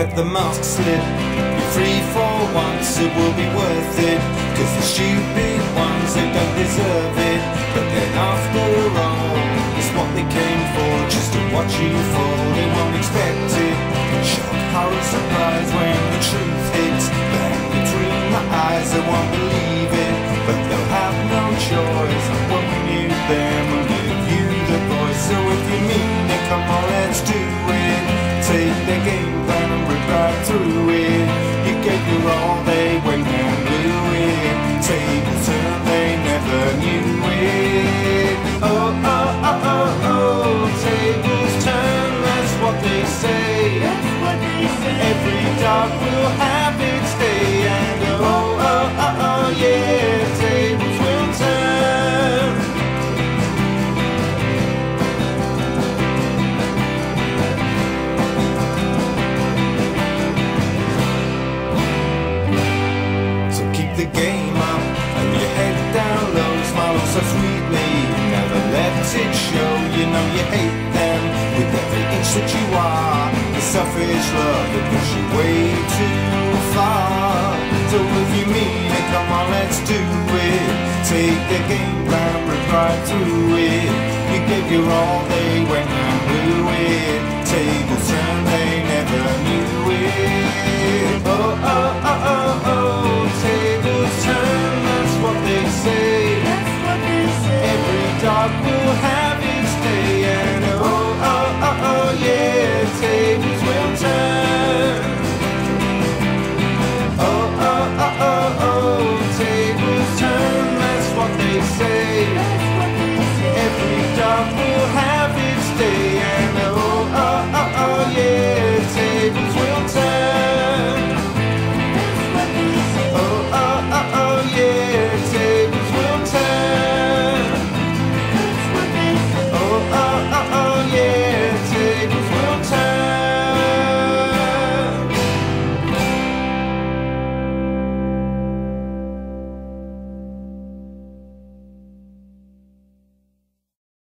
let the mask slip. Be free for once, it will be worth it. 'Cause the stupid ones, they don't deserve it. But then after all, it's what they came for. Just to watch you fall, they won't expect it. Shock, horror, surprise when the truth hits. Bang between my eyes, I won't believe it. But they'll have no choice. When we knew them, we'll give you the voice. So if you mean it, come on, let's do it. Take the game plan and rip right through it. You gave your all, they went and blew it. Tables turn, they never knew it. Oh, oh, oh, oh, oh. Tables turn, that's what they say. Every dog will have its day. And oh, oh, oh, oh, oh, yeah. Tables will turn. The game up and your head down low, smiling so sweetly. You never let it show, you know you hate them. With every inch that you are, the selfish love that pushes you way too far. So if you mean it, come on, let's do it. Take the game plan, rip right through it. You gave your all, they went